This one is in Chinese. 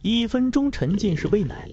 一分钟沉浸式喂奶。